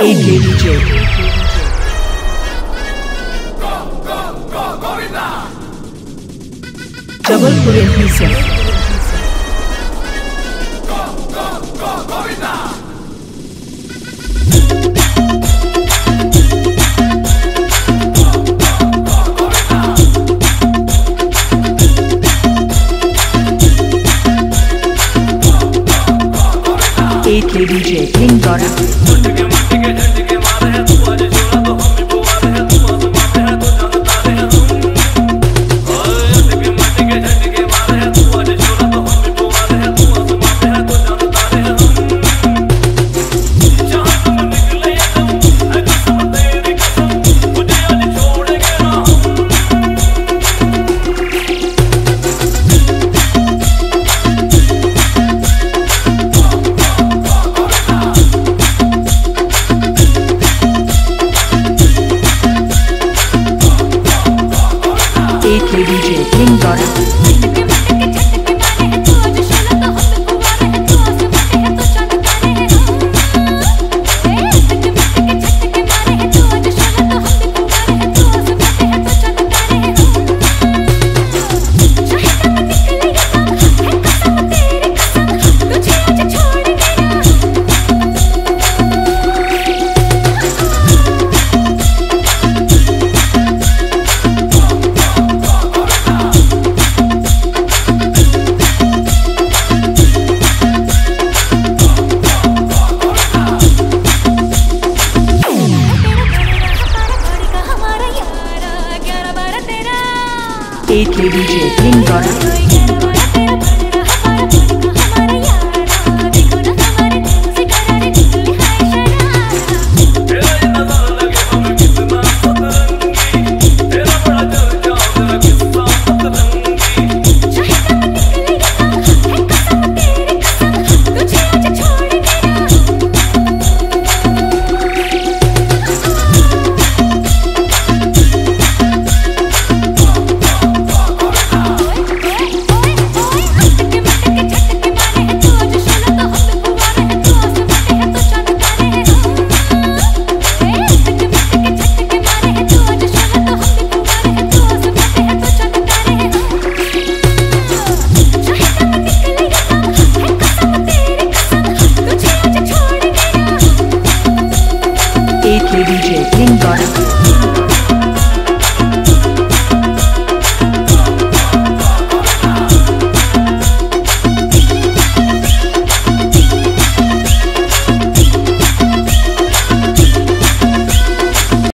Gobinda. Double Puretisha. DJ Gobinda. DJ Gobinda. DJ Gobinda.